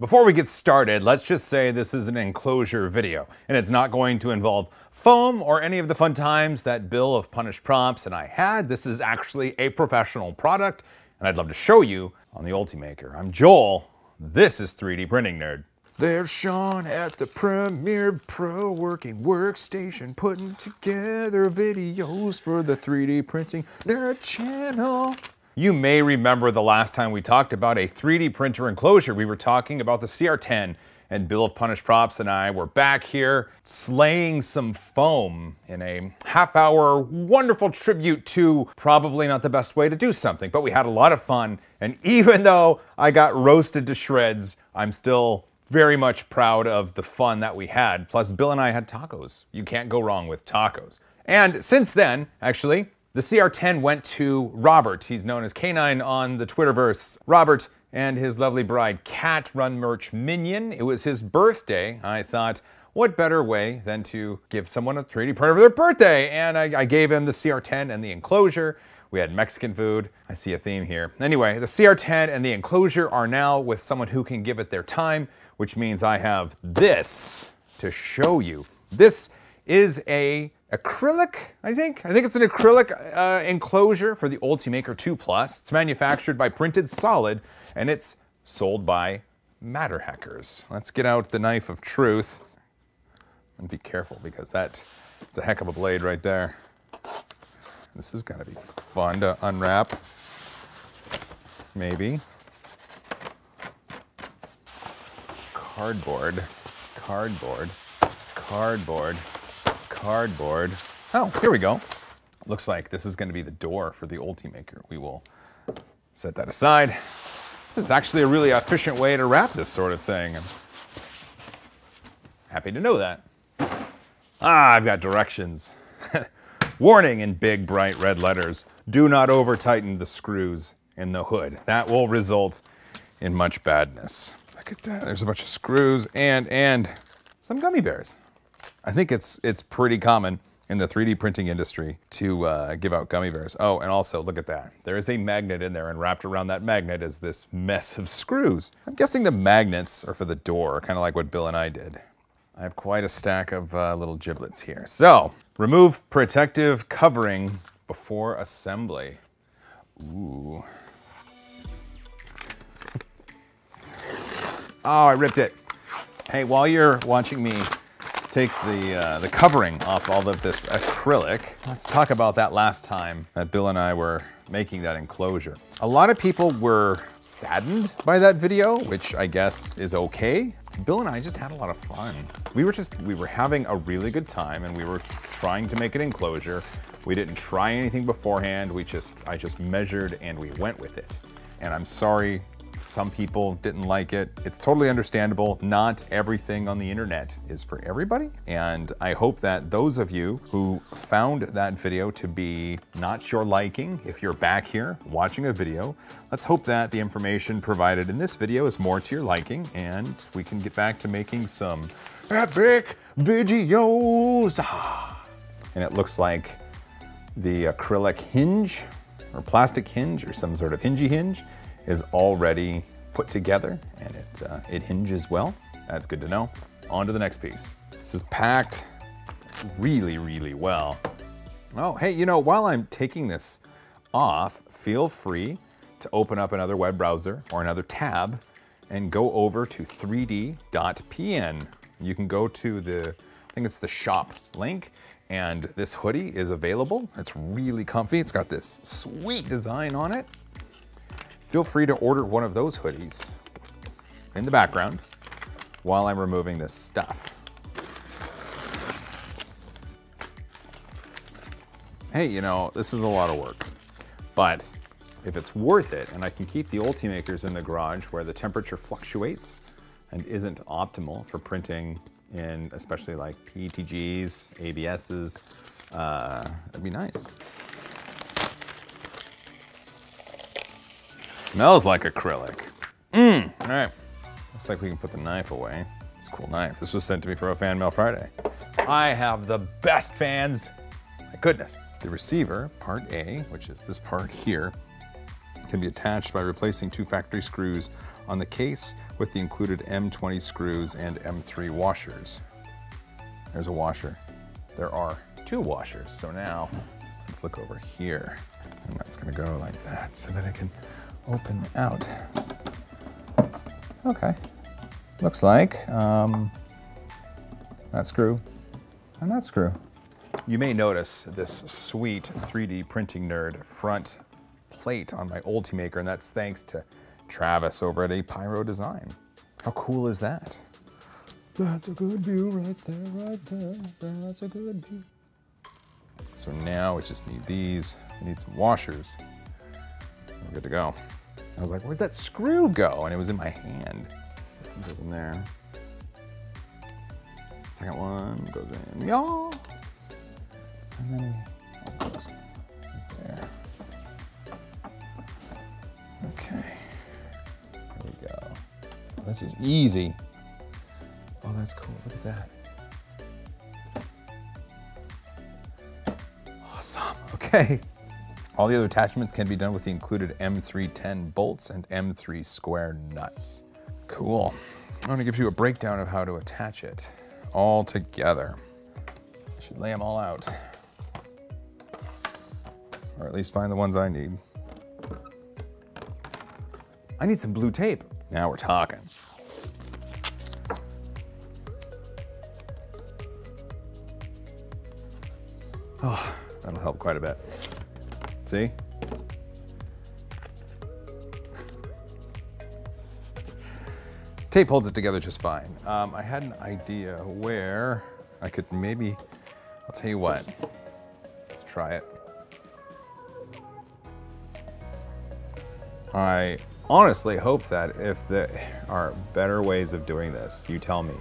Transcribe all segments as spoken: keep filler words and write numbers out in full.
Before we get started, let's just say this is an enclosure video, and it's not going to involve foam or any of the fun times that Bill of Punished Props and I had. This is actually a professional product, and I'd love to show you on the Ultimaker. I'm Joel, this is three D Printing Nerd. There's Sean at the Premiere Pro working workstation, putting together videos for the three D Printing Nerd channel. You may remember the last time we talked about a three D printer enclosure. We were talking about the C R ten, and Bill of Punished Props and I were back here slaying some foam in a half hour wonderful tribute to probably not the best way to do something, but we had a lot of fun. And even though I got roasted to shreds, I'm still very much proud of the fun that we had. Plus, Bill and I had tacos. You can't go wrong with tacos. And since then, actually, the C R ten went to Robert. He's known as K nine on the Twitterverse. Robert and his lovely bride, Kat, run merch Minion. It was his birthday. I thought, what better way than to give someone a three D printer for their birthday? And I, I gave him the C R ten and the enclosure. We had Mexican food. I see a theme here. Anyway, the C R ten and the enclosure are now with someone who can give it their time, which means I have this to show you. This is a acrylic, I think? I think it's an acrylic uh, enclosure for the Ultimaker two plus. It's manufactured by Printed Solid, and it's sold by Matterhackers. Let's get out the knife of truth. And be careful, because that's a heck of a blade right there. This is gonna be fun to unwrap. Maybe. Cardboard, cardboard, cardboard. Cardboard. Oh, here we go. Looks like this is going to be the door for the Ultimaker. We will set that aside. This is actually a really efficient way to wrap this sort of thing. I'm happy to know that. Ah, I've got directions. Warning in big, bright red letters. Do not over-tighten the screws in the hood. That will result in much badness. Look at that. There's a bunch of screws and, and some gummy bears. I think it's it's pretty common in the three D printing industry to uh, give out gummy bears. Oh, and also look at that. There is a magnet in there, and wrapped around that magnet is this mess of screws. I'm guessing the magnets are for the door, kind of like what Bill and I did. I have quite a stack of uh, little giblets here. So, remove protective covering before assembly. Ooh. Oh, I ripped it. Hey, while you're watching me take the, uh, the covering off all of this acrylic. Let's talk about that last time that Bill and I were making that enclosure. A lot of people were saddened by that video, which I guess is okay. Bill and I just had a lot of fun. We were just, we were having a really good time, and we were trying to make an enclosure. We didn't try anything beforehand. We just, I just measured and we went with it. And I'm sorry some people didn't like it. It's totally understandable. Not everything on the internet is for everybody. And I hope that those of you who found that video to be not your liking, if you're back here watching a video, let's hope that the information provided in this video is more to your liking, and we can get back to making some epic videos. And it looks like the acrylic hinge or plastic hinge or some sort of hingy hinge is already put together, and it, uh, it hinges well. That's good to know. On to the next piece. This is packed really, really well. Oh, hey, you know, while I'm taking this off, feel free to open up another web browser or another tab and go over to three D dot P N. You can go to the, I think it's the shop link, and this hoodie is available. It's really comfy. It's got this sweet design on it. Feel free to order one of those hoodies in the background while I'm removing this stuff. Hey, you know, this is a lot of work, but if it's worth it and I can keep the Ultimakers in the garage where the temperature fluctuates and isn't optimal for printing in especially like P E T Gs, A B Ss, uh, that'd be nice. Smells like acrylic. Mmm, all right. Looks like we can put the knife away. It's a cool knife. This was sent to me for a Fan Mail Friday. I have the best fans. My goodness. The receiver, part A, which is this part here, can be attached by replacing two factory screws on the case with the included M twenty screws and M three washers. There's a washer. There are two washers. So now let's look over here. And that's gonna go like that so that it can open out. Okay, looks like um, that screw and that screw. You may notice this sweet three D Printing Nerd front plate on my Ultimaker, and that's thanks to Travis over at Apyro Design. How cool is that? That's a good view right there, right there. That's a good view. So now we just need these. We need some washers. We're good to go. I was like, where'd that screw go? And it was in my hand. It goes in there. Second one goes in, y'all. And then it goes right there. Okay. There we go. Oh, this is easy. Oh, that's cool. Look at that. Awesome. Okay. All the other attachments can be done with the included M three ten bolts and M three square nuts. Cool. I'm gonna give you a breakdown of how to attach it all together. I should lay them all out. Or at least find the ones I need. I need some blue tape. Now we're talking. Oh, that'll help quite a bit. See? Tape holds it together just fine. Um, I had an idea where I could maybe, I'll tell you what, let's try it. I honestly hope that if there are better ways of doing this, you tell me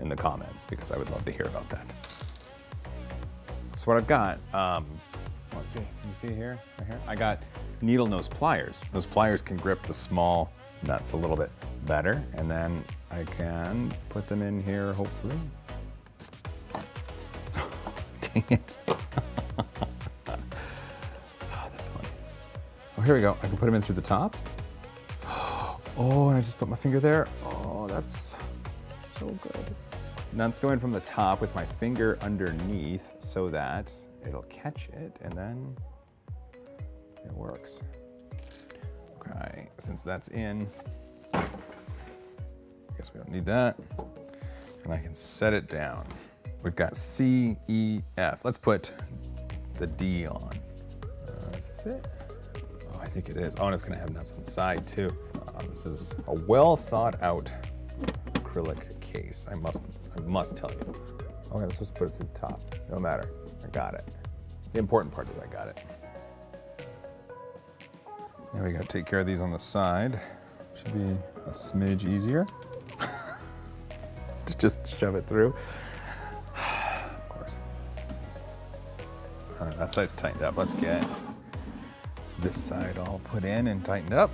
in the comments, because I would love to hear about that. So what I've got, um, let's see, you see here, right here? I got needle nose pliers. Those pliers can grip the small nuts a little bit better, and then I can put them in here, hopefully. Dang it. Oh, here we go. I can put them in through the top. Oh, and I just put my finger there. Oh, that's so good. Nuts go in from the top with my finger underneath so that it'll catch it, and then it works. Okay, since that's in, I guess we don't need that. And I can set it down. We've got C, E, F. Let's put the D on. Uh, is this it? I think it is. Oh, and it's gonna have nuts on the side too. Uh, this is a well thought out acrylic case. I must, I must tell you. Oh, I'm supposed to put it to the top. No matter, I got it. The important part is I got it. Now we gotta take care of these on the side. Should be a smidge easier to just shove it through. Of course. All right, that side's tightened up. Let's get this side all put in and tightened up.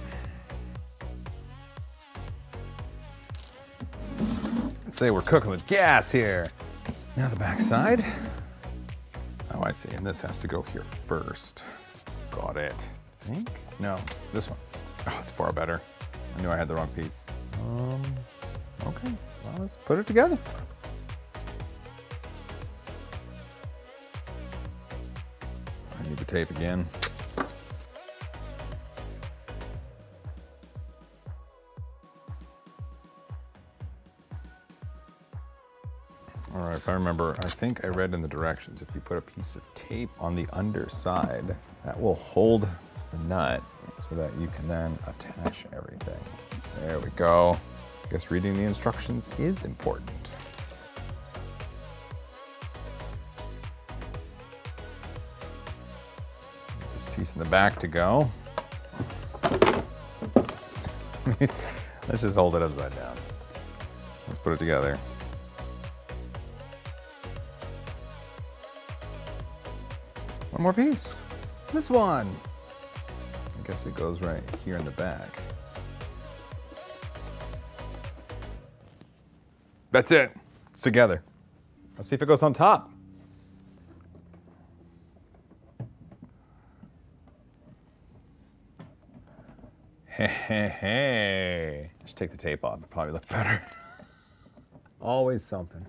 Let's say we're cooking with gas here. Now the back side. Oh, I see, and this has to go here first. Got it, I think. No, this one. Oh, it's far better. I knew I had the wrong piece. Um, okay, well, let's put it together. I need the tape again. All right, if I remember, I think I read in the directions, if you put a piece of tape on the underside, that will hold the nut so that you can then attach everything. There we go. I guess reading the instructions is important. Get this piece in the back to go. Let's just hold it upside down. Let's put it together. One more piece. This one. I guess it goes right here in the back. That's it. It's together. Let's see if it goes on top. Hey, hey, hey. I should take the tape off, it'd probably look better. Always something.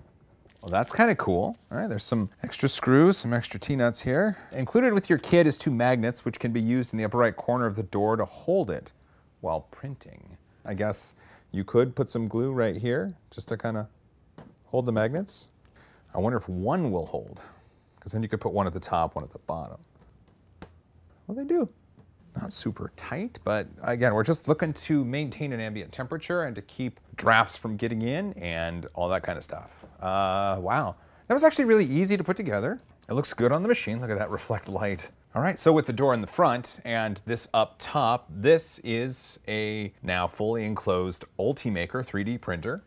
Well, that's kind of cool. All right, there's some extra screws, some extra T-nuts here. Included with your kit is two magnets, which can be used in the upper right corner of the door to hold it while printing. I guess you could put some glue right here just to kind of hold the magnets. I wonder if one will hold, because then you could put one at the top, one at the bottom. Well, they do. Not super tight, but again, we're just looking to maintain an ambient temperature and to keep drafts from getting in and all that kind of stuff. Uh, wow, that was actually really easy to put together. It looks good on the machine. Look at that reflect light. All right, so with the door in the front and this up top, this is a now fully enclosed Ultimaker three D printer.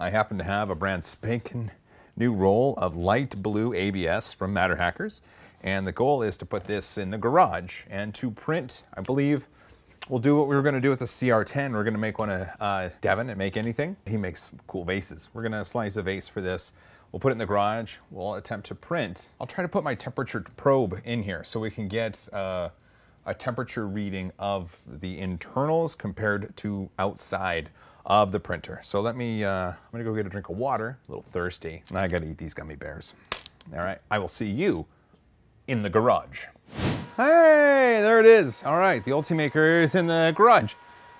I happen to have a brand spanking new roll of light blue A B S from Matterhackers. And the goal is to put this in the garage and to print. I believe we'll do what we were going to do with the C R ten. We're going to make one of uh, Devin and Make Anything. He makes cool vases. We're going to slice a vase for this. We'll put it in the garage. We'll attempt to print. I'll try to put my temperature probe in here so we can get uh, a temperature reading of the internals compared to outside of the printer. So let me, uh, I'm going to go get a drink of water. A little thirsty. I got to eat these gummy bears. All right. I will see you in the garage. Hey, there it is. All right, the Ultimaker is in the garage.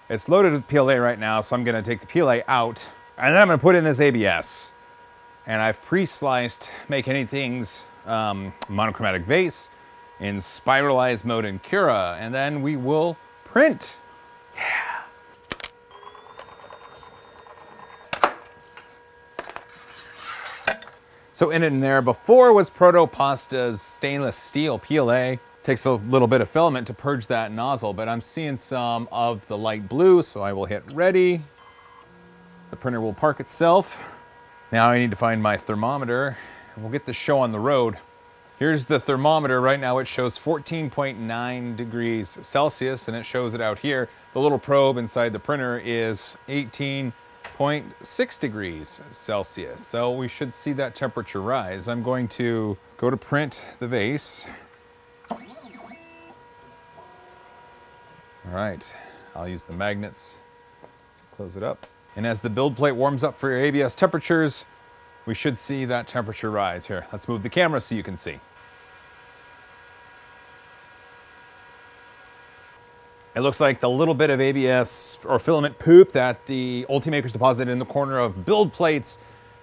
It's loaded with P L A right now, so I'm gonna take the P L A out, and then I'm gonna put in this A B S. And I've pre-sliced Make Anything's um, monochromatic vase in spiralized mode in Cura, and then we will print. Yeah. So in it and there before was Protopasta's stainless steel P L A. Takes a little bit of filament to purge that nozzle, but I'm seeing some of the light blue, so I will hit ready. The printer will park itself. Now I need to find my thermometer, and we'll get the show on the road. Here's the thermometer right now. It shows fourteen point nine degrees Celsius, and it shows it out here. The little probe inside the printer is eighteen point six degrees Celsius. So we should see that temperature rise. I'm going to go to print the vase. All right, I'll use the magnets to close it up. And as the build plate warms up for your A B S temperatures, we should see that temperature rise here. Let's move the camera so you can see. It looks like the little bit of A B S or filament poop that the Ultimaker's deposited in the corner of build plates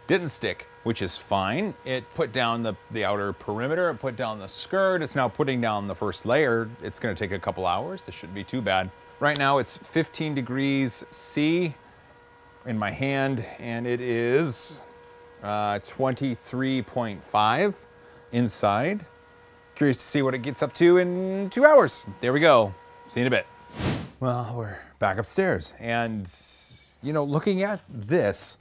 didn't stick, which is fine. It put down the, the outer perimeter, it put down the skirt, it's now putting down the first layer. It's gonna take a couple hours, this shouldn't be too bad. Right now it's fifteen degrees C in my hand, and it is uh, twenty-three point five inside. Curious to see what it gets up to in two hours. There we go, see you in a bit. Well, we're back upstairs, and you know, looking at this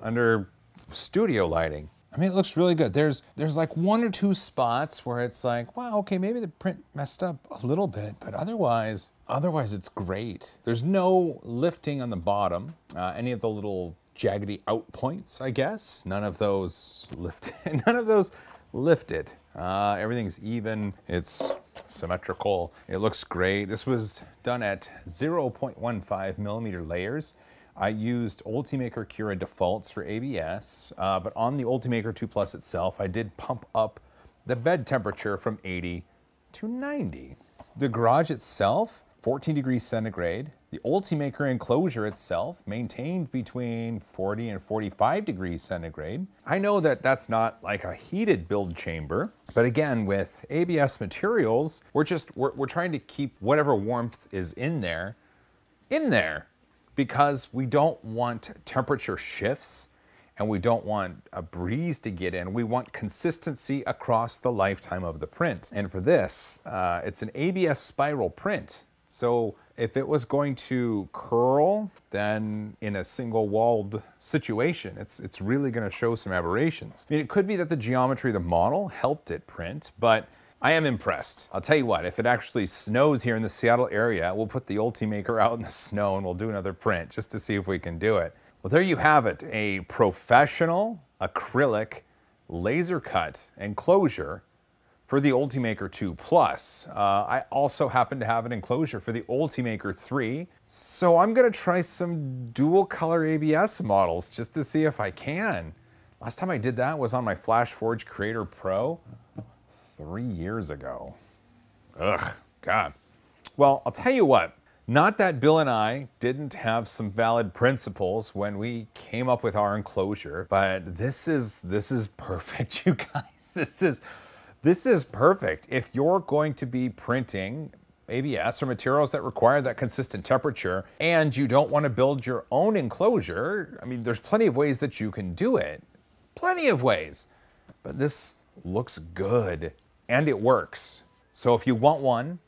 under studio lighting, I mean, it looks really good. There's there's like one or two spots where it's like, wow, okay, maybe the print messed up a little bit, but otherwise, otherwise it's great. There's no lifting on the bottom, uh, any of the little jaggedy out points, I guess. None of those lifted, none of those lifted. Uh, everything's even, it's symmetrical. It looks great. This was done at zero point one five millimeter layers. I used Ultimaker Cura defaults for A B S, uh, but on the Ultimaker two plus itself, I did pump up the bed temperature from eighty to ninety. The garage itself, fourteen degrees centigrade. The Ultimaker enclosure itself maintained between forty and forty-five degrees centigrade. I know that that's not like a heated build chamber, but again, with A B S materials, we're just, we're, we're trying to keep whatever warmth is in there, in there, because we don't want temperature shifts and we don't want a breeze to get in. We want consistency across the lifetime of the print. And for this, uh, it's an A B S spiral print. So if it was going to curl, then in a single walled situation, it's it's really gonna show some aberrations. I mean, it could be that the geometry of the model helped it print, but I am impressed. I'll tell you what, if it actually snows here in the Seattle area, we'll put the Ultimaker out in the snow and we'll do another print just to see if we can do it. Well, there you have it, a professional acrylic laser cut enclosure for the Ultimaker two plus. Uh, I also happen to have an enclosure for the Ultimaker three, so I'm gonna try some dual color A B S models just to see if I can. Last time I did that was on my Flash Forge Creator Pro three years ago. Ugh, God. Well, I'll tell you what, not that Bill and I didn't have some valid principles when we came up with our enclosure, but this is, this is perfect, you guys. This is, This is perfect. If you're going to be printing A B S or materials that require that consistent temperature and you don't want to build your own enclosure, I mean, there's plenty of ways that you can do it. Plenty of ways. But this looks good and it works. So if you want one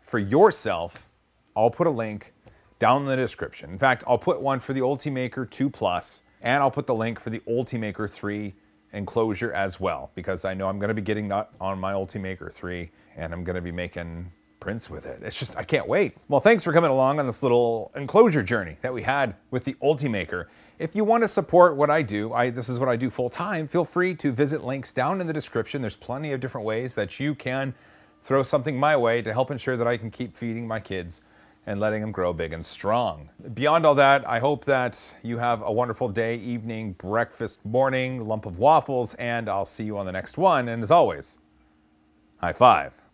for yourself, I'll put a link down in the description. In fact, I'll put one for the Ultimaker two plus and I'll put the link for the Ultimaker three enclosure as well, because I know I'm going to be getting that on my Ultimaker three and I'm going to be making prints with it. It's just, I can't wait. Well, thanks for coming along on this little enclosure journey that we had with the Ultimaker. If you want to support what I do, I, this is what I do full time, feel free to visit links down in the description. There's plenty of different ways that you can throw something my way to help ensure that I can keep feeding my kids and letting them grow big and strong. Beyond all that, I hope that you have a wonderful day, evening, breakfast, morning, lump of waffles, and I'll see you on the next one. And as always, high five.